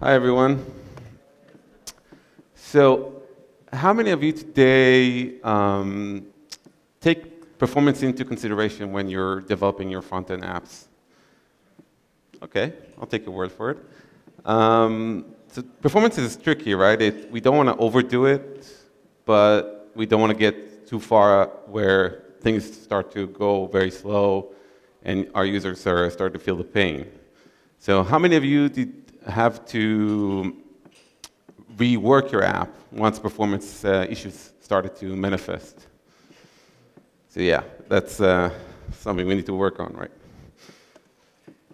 Hi, everyone. So how many of you today take performance into consideration when you're developing your front-end apps? OK, I'll take your word for it. So performance is tricky, right? We don't want to overdo it, but we don't want to get too far where things start to go very slow and our users start to feel the pain. So how many of you have to rework your app once performance issues started to manifest? So yeah, that's something we need to work on, right?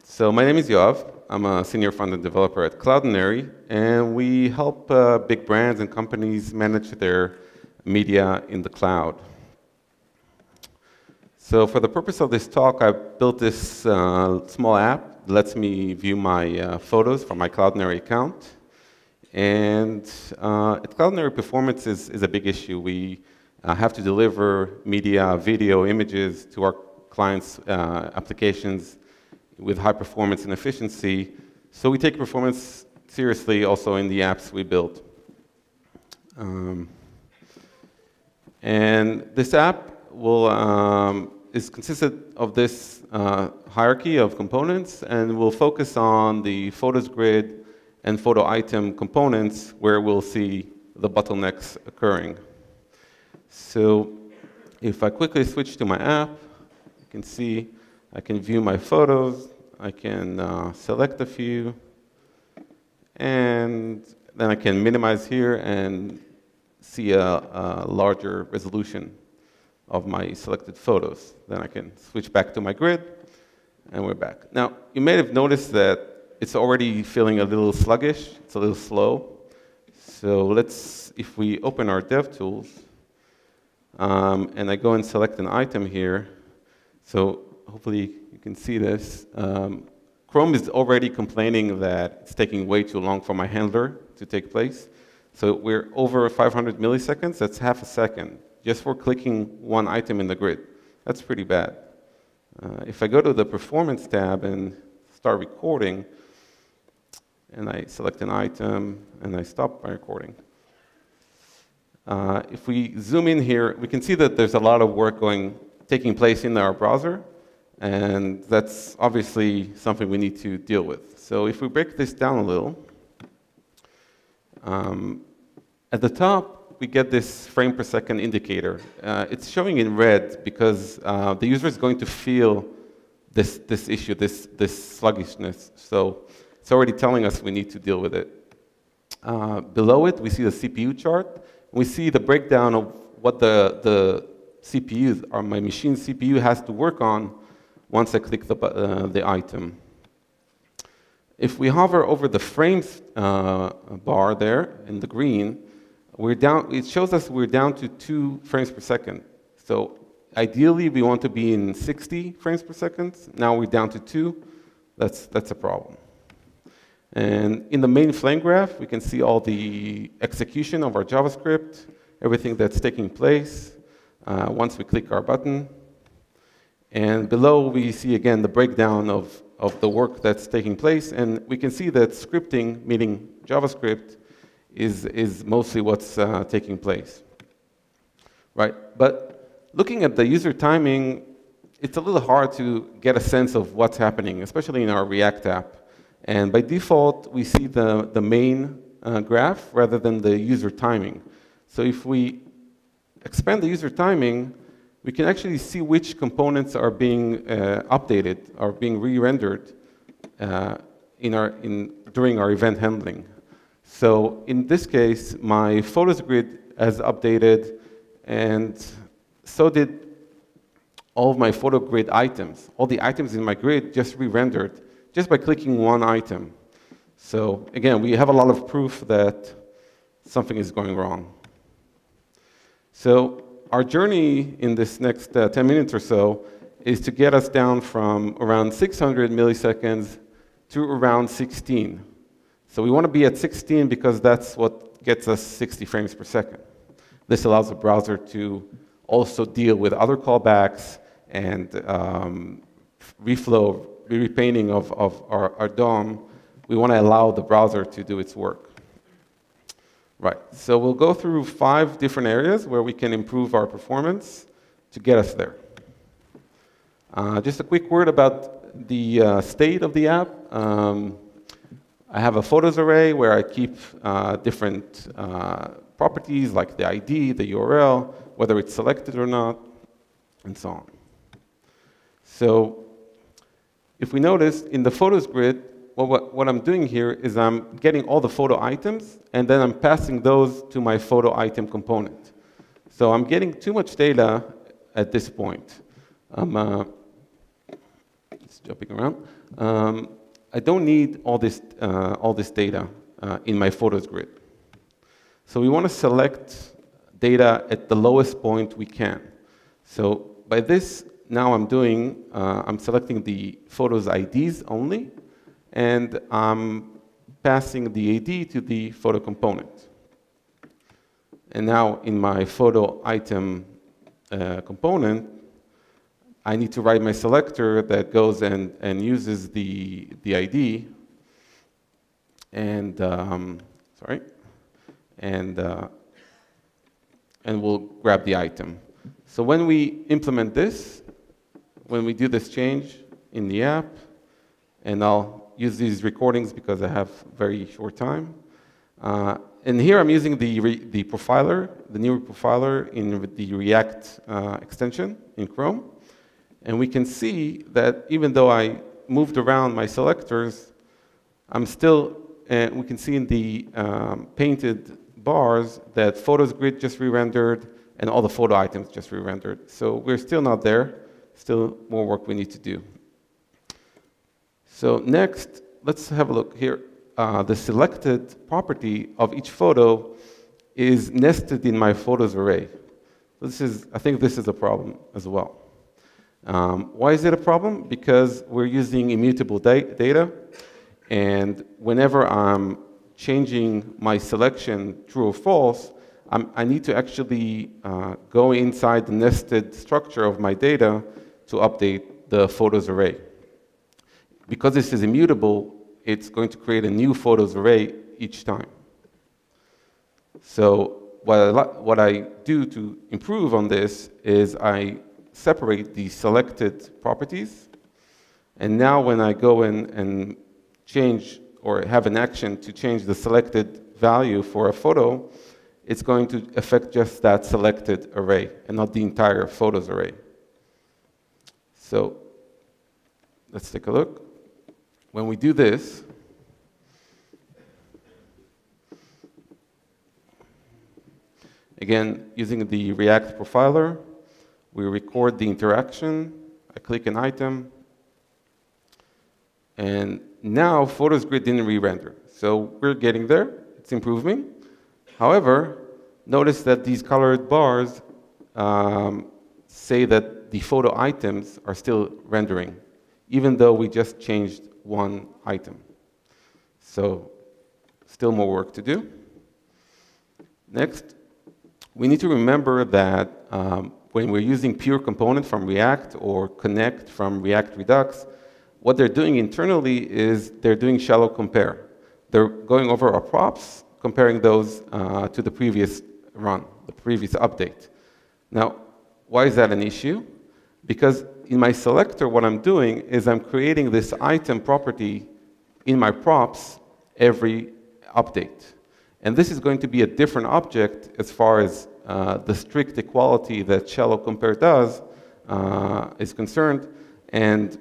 So my name is Yoav. I'm a senior front-end developer at Cloudinary, and we help big brands and companies manage their media in the cloud. So for the purpose of this talk, I built this small app. Lets me view my photos from my Cloudinary account. And at Cloudinary, performance is a big issue. We have to deliver media, video, images to our clients' applications with high performance and efficiency. So we take performance seriously also in the apps we build. And this app will is consisted of this hierarchy of components, and we'll focus on the photos grid and photo item components where we'll see the bottlenecks occurring. So if I quickly switch to my app, you can see I can view my photos, I can select a few, and then I can minimize here and see a larger resolution of my selected photos. Then I can switch back to my grid, and we're back. Now, you may have noticed that it's already feeling a little sluggish. It's a little slow. So let's, if we open our dev tools, and I go and select an item here, so hopefully you can see this. Chrome is already complaining that it's taking way too long for my handler to take place. So we're over 500 milliseconds. That's half a second just for clicking one item in the grid. That's pretty bad. If I go to the performance tab and start recording, and I select an item, and I stop my recording. If we zoom in here, we can see that there's a lot of work taking place in our browser, and that's obviously something we need to deal with. So if we break this down a little, at the top, we get this frame per second indicator. It's showing in red because the user is going to feel this issue, this sluggishness. So it's already telling us we need to deal with it. Below it, we see the CPU chart. We see the breakdown of what the CPUs, or my machine CPU, has to work on once I click the item. If we hover over the frames bar there in the green, it shows us we're down to 2 frames per second. So ideally, we want to be in 60 frames per second. Now we're down to 2. That's a problem. And in the main flame graph, we can see all the execution of our JavaScript, everything that's taking place once we click our button. And below, we see, again, the breakdown of the work that's taking place. And we can see that scripting, meaning JavaScript, is mostly what's taking place, right? But looking at the user timing, it's a little hard to get a sense of what's happening, especially in our React app. And by default, we see the main graph rather than the user timing. So if we expand the user timing, we can actually see which components are being updated, are being re-rendered during our event handling. So in this case, my photos grid has updated, and so did all of my photo grid items. All the items in my grid just re-rendered just by clicking one item. So again, we have a lot of proof that something is going wrong. So our journey in this next 10 minutes or so is to get us down from around 600 milliseconds to around 16. So we want to be at 16 because that's what gets us 60 frames per second. This allows the browser to also deal with other callbacks and reflow, repainting of our DOM we want to allow the browser to do its work. Right, so we'll go through 5 different areas where we can improve our performance to get us there. Just a quick word about the state of the app. I have a photos array where I keep different properties like the ID, the URL, whether it's selected or not, and so on. So if we notice, in the photos grid, what I'm doing here is I'm getting all the photo items, and then I'm passing those to my photo item component. So I'm getting too much data at this point. I'm just jumping around. I don't need all this data in my photos grid. So we want to select data at the lowest point we can. So by this, now I'm selecting the photos IDs only, and I'm passing the ID to the photo component. And now in my photo item component, I need to write my selector that goes and uses the ID and we'll grab the item. So when we implement this, when we do this change in the app, and I'll use these recordings because I have very short time. And here I'm using the profiler, the new profiler in the React extension in Chrome. And we can see that even though I moved around my selectors, I'm still, we can see in the painted bars that photos grid just re-rendered and all the photo items just re-rendered. So we're still not there, still more work we need to do. So next, let's have a look here. The selected property of each photo is nested in my photos array. I think this is a problem as well. Why is it a problem? Because we're using immutable data, and whenever I'm changing my selection true or false, I need to actually go inside the nested structure of my data to update the photos array. Because this is immutable, it's going to create a new photos array each time. So what I do to improve on this is I separate the selected properties, and now when I go in and change or have an action to change the selected value for a photo, it's going to affect just that selected array and not the entire photos array. So let's take a look. When we do this, again using the React profiler, we record the interaction, I click an item, and now Photos Grid didn't re-render. So we're getting there, it's improving. However, notice that these colored bars say that the photo items are still rendering, even though we just changed one item. So still more work to do. Next, we need to remember that when we're using pure component from React or connect from React Redux, what they're doing internally is they're doing shallow compare. They're going over our props, comparing those to the previous run, the previous update. Now, why is that an issue? Because in my selector, what I'm doing is I'm creating this item property in my props every update. And this is going to be a different object as far as the strict equality that shallow compare does is concerned, and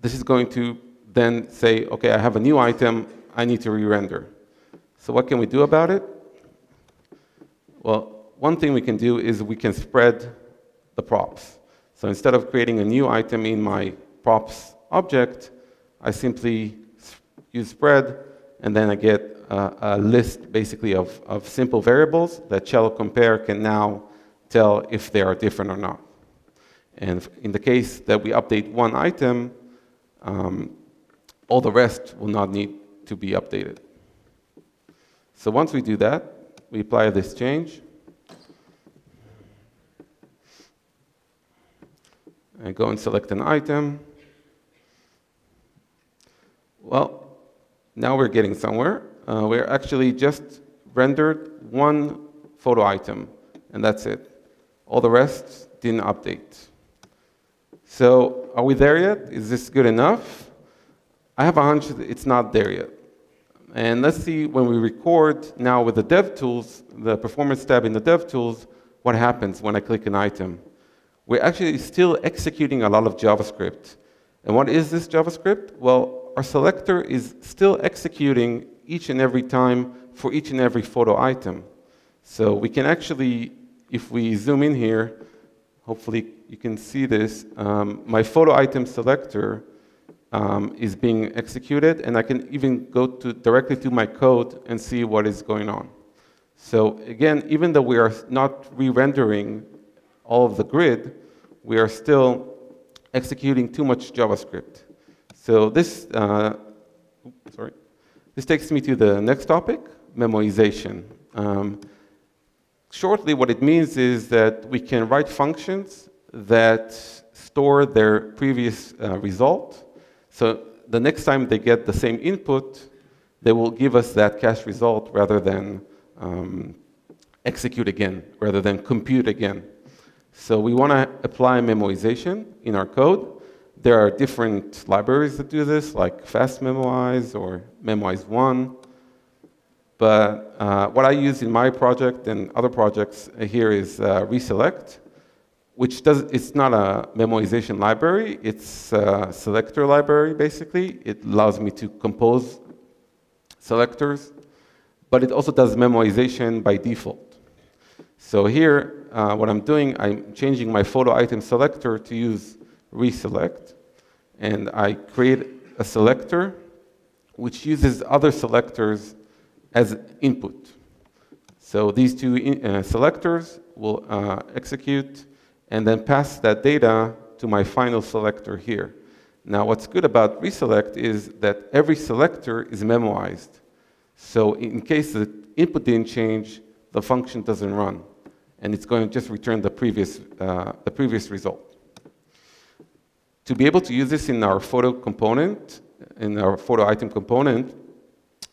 this is going to then say, okay, I have a new item, I need to re-render. So what can we do about it? Well, one thing we can do is we can spread the props. So instead of creating a new item in my props object, I simply use spread, and then I get a list basically of simple variables that shallow compare can now tell if they are different or not. And in the case that we update one item, all the rest will not need to be updated. So once we do that, we apply this change. I go and select an item. Well, now we're getting somewhere. We're actually just rendered one photo item, and that's it. All the rest didn't update. So are we there yet? Is this good enough? I have a hunch that it's not there yet. And let's see when we record now with the Dev Tools, the Performance tab in the Dev Tools, what happens when I click an item. We're actually still executing a lot of JavaScript. And what is this JavaScript? Well, our selector is still executing each and every time for each and every photo item. So we can actually, if we zoom in here, hopefully you can see this, my photo item selector is being executed, and I can even go to directly to my code and see what is going on. So again, even though we are not re-rendering all of the grid, we are still executing too much JavaScript. So this, this takes me to the next topic, memoization. Shortly, what it means is that we can write functions that store their previous result. So the next time they get the same input, they will give us that cached result rather than execute again, rather than compute again. So we want to apply memoization in our code. There are different libraries that do this, like Fast Memoize or Memoize One. But what I use in my project and other projects here is Reselect, which it's not a memoization library. It's a selector library, basically. It allows me to compose selectors, but it also does memoization by default. So here, what I'm doing, I'm changing my photo item selector to use reselect, and I create a selector which uses other selectors as input. So these two selectors will execute and then pass that data to my final selector here. Now what's good about reselect is that every selector is memoized. So in case the input didn't change, the function doesn't run. And it's going to just return the previous result. To be able to use this in our photo component, in our photo item component,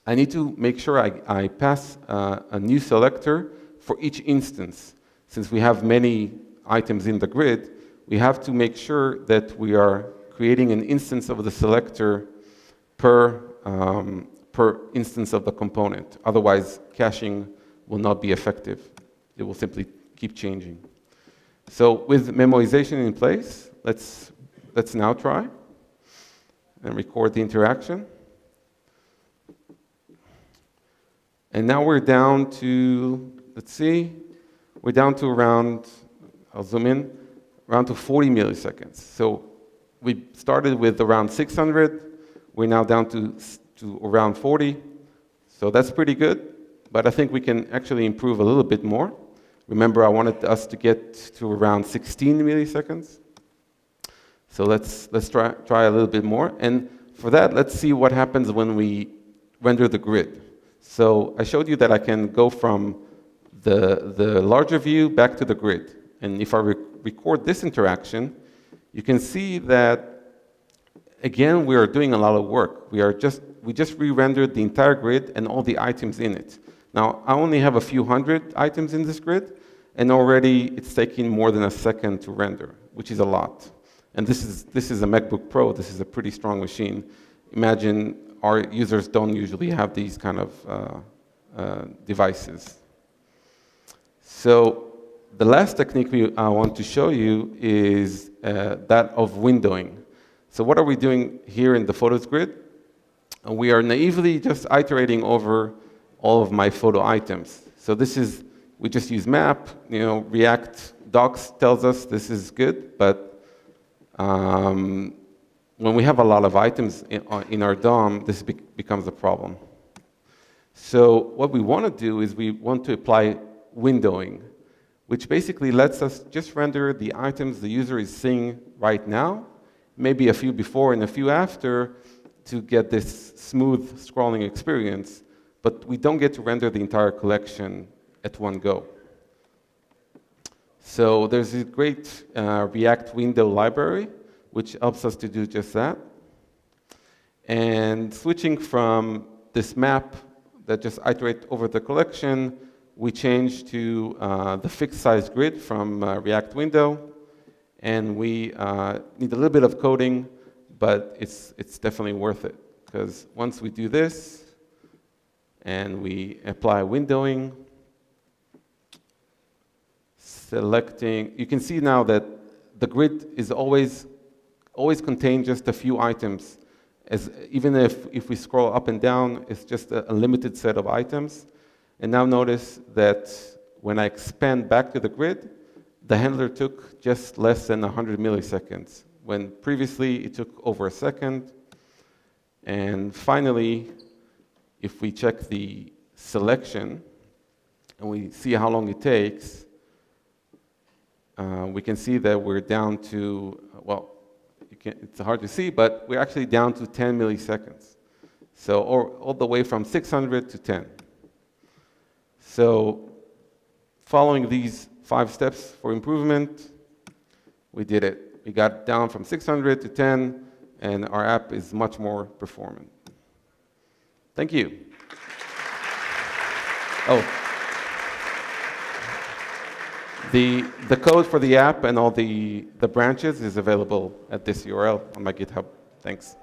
I need to make sure I pass a new selector for each instance. Since we have many items in the grid, we have to make sure that we are creating an instance of the selector per instance of the component. Otherwise, caching will not be effective. It will simply keep changing. So with memoization in place, let's now try and record the interaction. And now we're down to, let's see, we're down to around, I'll zoom in, around to 40 milliseconds. So we started with around 600. We're now down to around 40. So that's pretty good. But I think we can actually improve a little bit more. Remember, I wanted us to get to around 16 milliseconds. So let's try a little bit more. And for that, let's see what happens when we render the grid. So I showed you that I can go from the larger view back to the grid. And if I record this interaction, you can see that, again, we are doing a lot of work. We just re-rendered the entire grid and all the items in it. Now, I only have a few hundred items in this grid, and already it's taking more than a second to render, which is a lot. And this is a MacBook Pro. This is a pretty strong machine. Imagine our users don't usually have these kind of devices. So the last technique I want to show you is that of windowing. So what are we doing here in the photos grid? We are naively just iterating over all of my photo items. So this is, we just use map, you know, React docs tells us this is good, but when we have a lot of items in our DOM, this becomes a problem. So what we want to do is we want to apply windowing, which basically lets us just render the items the user is seeing right now, maybe a few before and a few after, to get this smooth scrolling experience, but we don't get to render the entire collection at one go. So there's a great React window library, which helps us to do just that. And switching from this map that just iterates over the collection, we change to the fixed size grid from React window. And we need a little bit of coding, but it's definitely worth it. Because once we do this, and we apply windowing, selecting, you can see now that the grid is always contains just a few items. Even if we scroll up and down, it's just a limited set of items. And now notice that when I expand back to the grid, the handler took just less than 100 milliseconds, when previously it took over a second. And finally, if we check the selection and we see how long it takes, we can see that we're down to, well, it's hard to see, but we're actually down to 10 milliseconds. So all the way from 600 to 10. So following these 5 steps for improvement, we did it. We got down from 600 to 10, and our app is much more performant. Thank you. Oh. The code for the app and all the branches is available at this URL on my GitHub. Thanks.